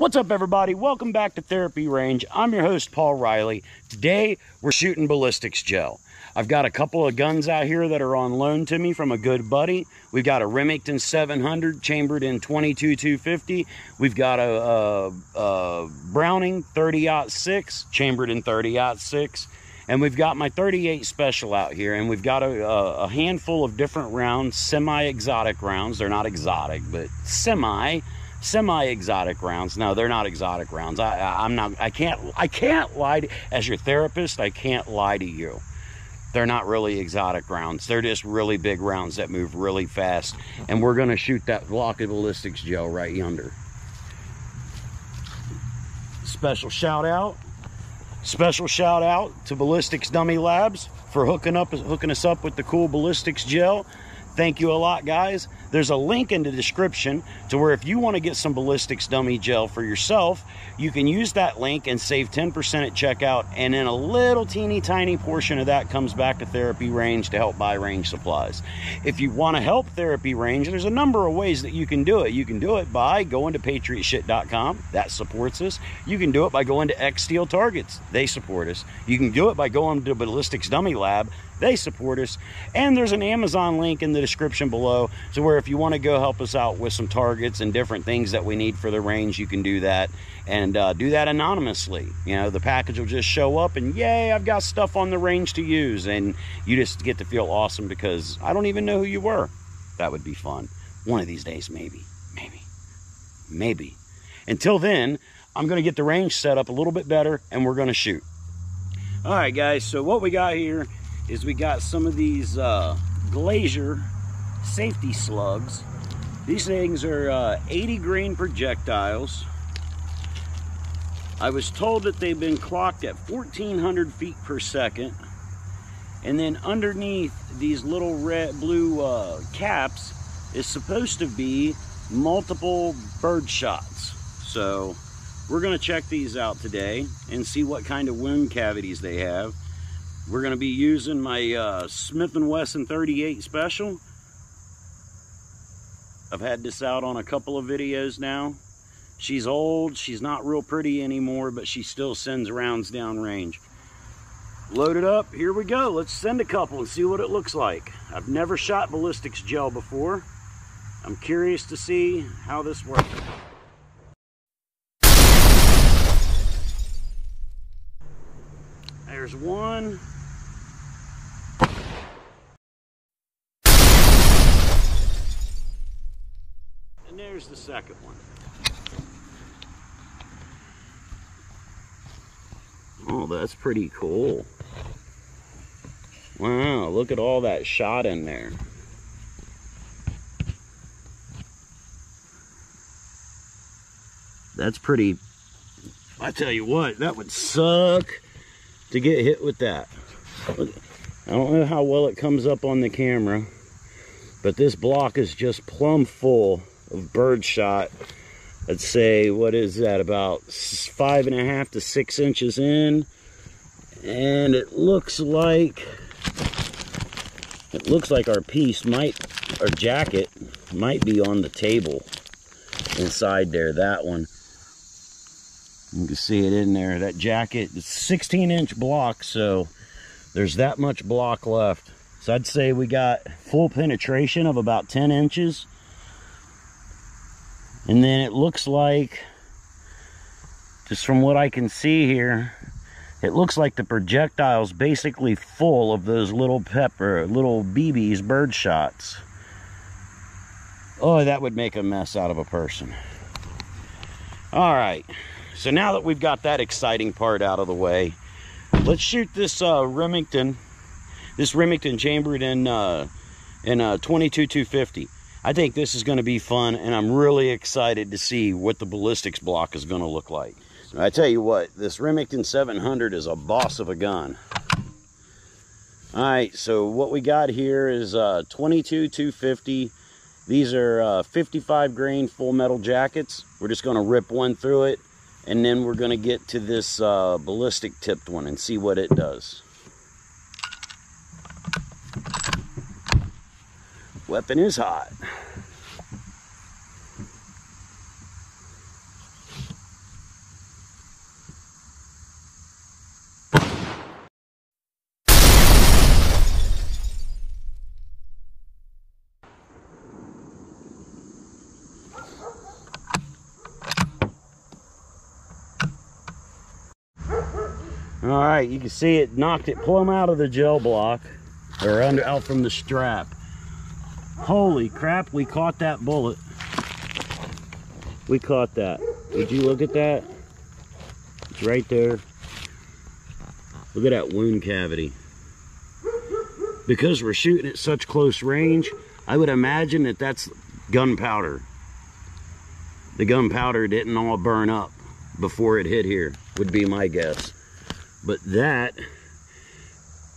What's up, everybody? Welcome back to Therapy Range. I'm your host, Paul Riley. Today, we're shooting ballistics gel. I've got a couple of guns out here that are on loan to me from a good buddy. We've got a Remington 700 chambered in 22-250. We've got a Browning 30-06 chambered in 30-06. And we've got my 38 special out here, and we've got a handful of different rounds, semi-exotic rounds. They're not exotic, but semi-exotic rounds. No, they're not exotic rounds. I can't lie to, as your therapist, I can't lie to you. They're not really exotic rounds. They're just really big rounds that move really fast. And we're gonna shoot that block of ballistics gel right yonder. Special shout out. Special shout out to Ballistics Dummy Labs for hooking us up with the cool ballistics gel. Thank you a lot, guys. There's a link in the description to where if you want to get some ballistics dummy gel for yourself, you can use that link and save 10% at checkout, and then a little teeny tiny portion of that comes back to Therapy Range to help buy range supplies. If you want to help Therapy Range, there's a number of ways that you can do it. You can do it by going to patriotshit.com. That supports us. You can do it by going to xsteel targets. They support us. You can do it by going to Ballistics Dummy Lab. They support us. And there's an Amazon link in the description below to where if you want to go help us out with some targets and different things that we need for the range, you can do that, and do that anonymously. You know, the package will just show up and yay, I've got stuff on the range to use, and you just get to feel awesome because I don't even know who you were. That would be fun. One of these days, maybe. Until then, I'm going to get the range set up a little bit better, and we're going to shoot. All right, guys, so what we got here is we got some of these Glazer safety slugs. These things are 80 grain projectiles. I was told that they've been clocked at 1,400 feet per second. And then underneath these little blue caps is supposed to be multiple bird shots. So we're gonna check these out today and see what kind of wound cavities they have. We're going to be using my Smith & Wesson 38 Special. I've had this out on a couple of videos now. She's old, she's not real pretty anymore, but she still sends rounds down range. Loaded up, here we go. Let's send a couple and see what it looks like. I've never shot ballistics gel before. I'm curious to see how this works. There's one. And there's the second one. Oh, that's pretty cool. Wow, look at all that shot in there. That's pretty... I tell you what, that would suck to get hit with that. I don't know how well it comes up on the camera, but this block is just plumb full of bird shot. I'd say, what is that, about 5.5 to 6 inches in, and it looks like our piece might, our jacket might be on the table inside there. That one, you can see it in there. That jacket, it's 16-inch block, so there's that much block left. So I'd say we got full penetration of about 10 inches. And then it looks like, just from what I can see here, it looks like the projectile's basically full of those little BBs, bird shots. Oh, that would make a mess out of a person. All right. So now that we've got that exciting part out of the way, let's shoot this Remington chambered in 22-250. I think this is going to be fun, and I'm really excited to see what the ballistics block is going to look like. And I tell you what, this Remington 700 is a boss of a gun. All right, so what we got here is 22-250. These are 55 grain full metal jackets. We're just going to rip one through it, and then we're going to get to this ballistic tipped one and see what it does. Weapon is hot. All right, you can see it knocked it plumb out of the gel block, or under out from the strap. Holy crap, we caught that bullet. We caught that. Would you look at that? It's right there. Look at that wound cavity. Because we're shooting at such close range, I would imagine that that's gunpowder. The gunpowder didn't all burn up before it hit here, would be my guess. But that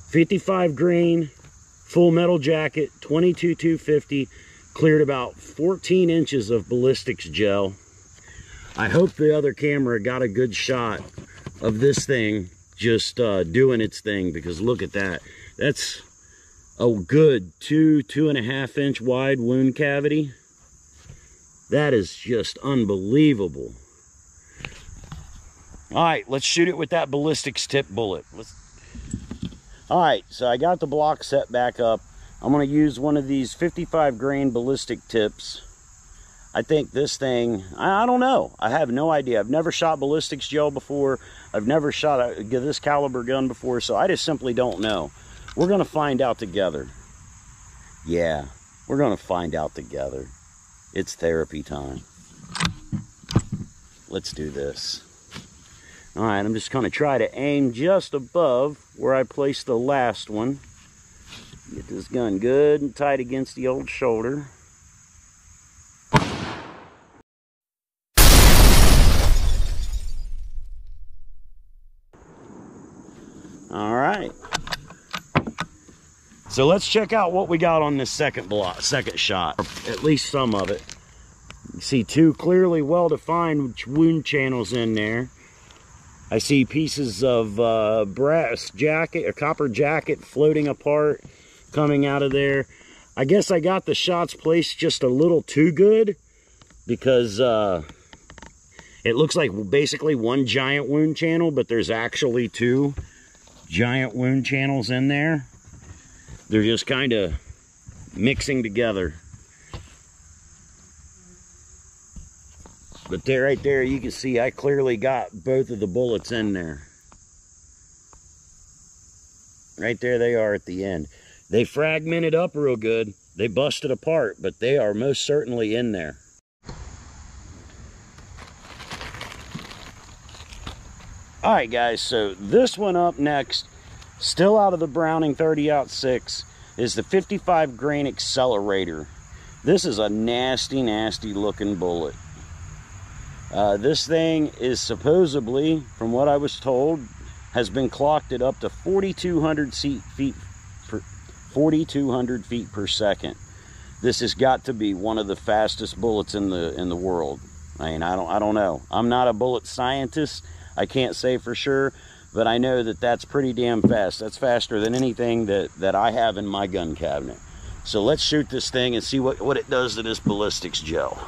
55 grain full metal jacket 22-250 cleared about 14 inches of ballistics gel. I hope the other camera got a good shot of this thing just doing its thing, because look at that. That's a good 2.5 inch wide wound cavity. That is just unbelievable. All right, let's shoot it with that ballistics tip bullet. All right, so I got the block set back up. I'm going to use one of these 55 grain ballistic tips. I think this thing, I don't know. I have no idea. I've never shot ballistics gel before. I've never shot this caliber gun before, so I just simply don't know. We're going to find out together. Yeah, we're going to find out together. It's therapy time. Let's do this. All right, I'm just going to try to aim just above where I placed the last one. Get this gun good and tight against the old shoulder. All right. So let's check out what we got on this second shot, or at least some of it. You see two clearly well-defined wound channels in there. I see pieces of brass jacket or copper jacket floating apart, coming out of there. I guess I got the shots placed just a little too good, because it looks like basically one giant wound channel, but there's actually two giant wound channels in there. They're just kind of mixing together. But there, right there, you can see I clearly got both of the bullets in there. Right there they are at the end. They fragmented up real good. They busted apart, but they are most certainly in there. All right, guys, so this one up next, still out of the Browning 30-06, is the 55 grain accelerator. This is a nasty, nasty looking bullet. This thing is supposedly, from what I was told, has been clocked at up to 4,200 feet per second. This has got to be one of the fastest bullets in the world. I mean, I don't know. I'm not a bullet scientist. I can't say for sure, but I know that that's pretty damn fast. That's faster than anything that I have in my gun cabinet. So let's shoot this thing and see what it does to this ballistics gel.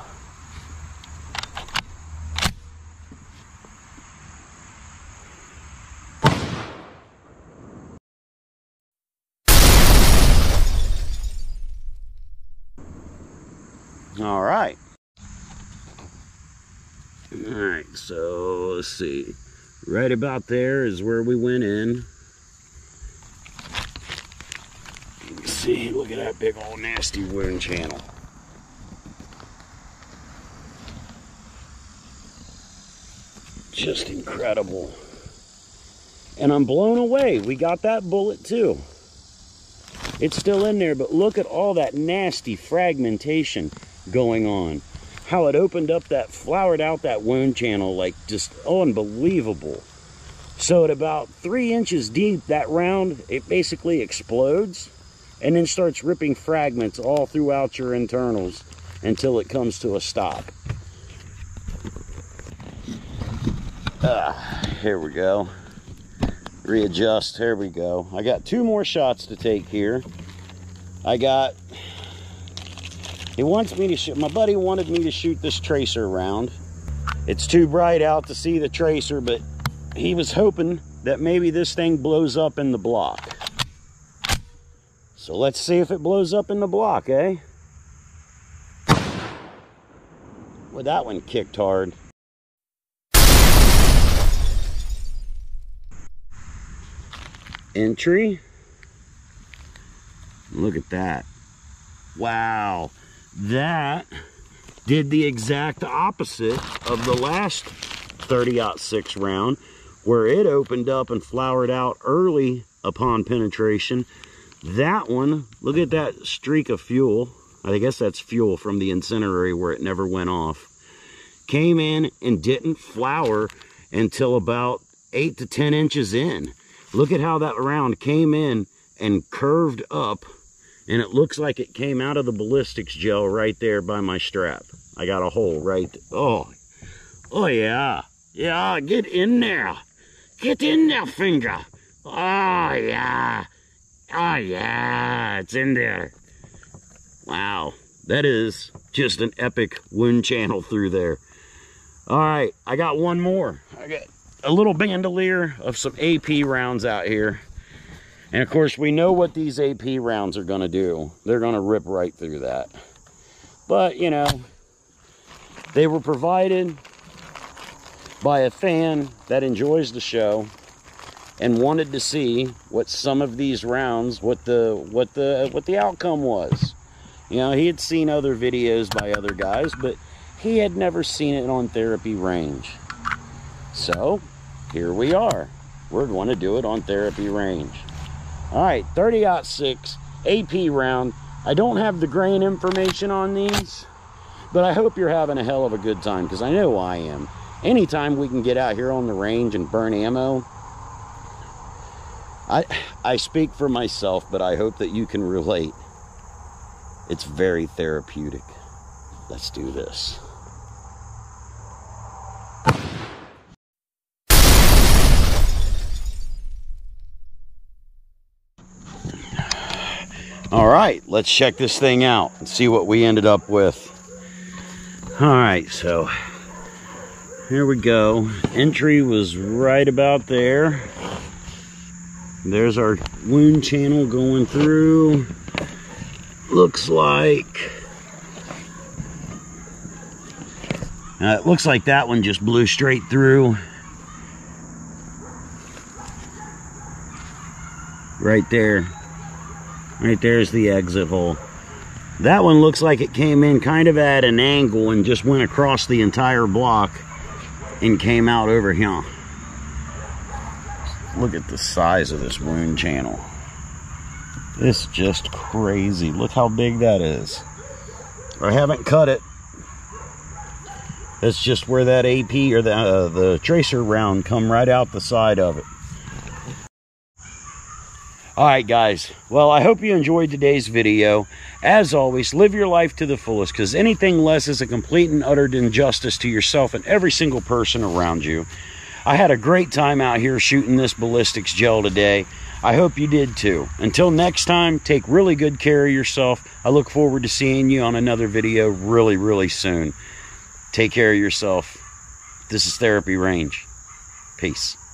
All right, so let's see, right about there is where we went in. You can see, look at that big old nasty wound channel. Just incredible. And I'm blown away, we got that bullet too. It's still in there, but look at all that nasty fragmentation going on. How it opened up, that flowered out that wound channel, like just unbelievable. So at about 3 inches deep, that round, it basically explodes and then starts ripping fragments all throughout your internals until it comes to a stop. Here we go. Readjust. Here we go. I got two more shots to take here. My buddy wanted me to shoot this tracer round. It's too bright out to see the tracer, but he was hoping that maybe this thing blows up in the block. So let's see if it blows up in the block, eh? Well, that one kicked hard. entry. Look at that. Wow. That did the exact opposite of the last 30-06 round, where it opened up and flowered out early upon penetration. That one, look at that streak of fuel. I guess that's fuel from the incendiary where it never went off. Came in and didn't flower until about 8 to 10 inches in. Look at how that round came in and curved up, and it looks like it came out of the ballistics gel right there by my strap. I got a hole right there. Oh yeah, yeah, get in there, get in there, finger. Oh yeah, oh yeah, it's in there. Wow, that is just an epic wound channel through there. All right, I got one more. I got a little bandolier of some AP rounds out here. And of course, we know what these AP rounds are going to do. They're going to rip right through that. But, you know, they were provided by a fan that enjoys the show and wanted to see what some of these rounds, what the outcome was. You know, he had seen other videos by other guys, but he had never seen it on Therapy Range. So, here we are. We're going to do it on Therapy Range. All right, 30-06 AP round. I don't have the grain information on these, but I hope you're having a hell of a good time, because I know I am. Anytime we can get out here on the range and burn ammo, I speak for myself, but I hope that you can relate. It's very therapeutic. Let's do this. All right, let's check this thing out and see what we ended up with. All right, so here we go. Entry was right about there. There's our wound channel going through. Looks like it looks like that one just blew straight through right there. Right there's the exit hole. That one looks like it came in kind of at an angle and just went across the entire block and came out over here. Look at the size of this wound channel. It's just crazy. Look how big that is. I haven't cut it. That's just where that AP or the tracer round come right out the side of it. All right, guys. Well, I hope you enjoyed today's video. As always, live your life to the fullest, because anything less is a complete and utter injustice to yourself and every single person around you. I had a great time out here shooting this ballistics gel today. I hope you did too. Until next time, take really good care of yourself. I look forward to seeing you on another video really, really soon. Take care of yourself. This is Therapy Range. Peace.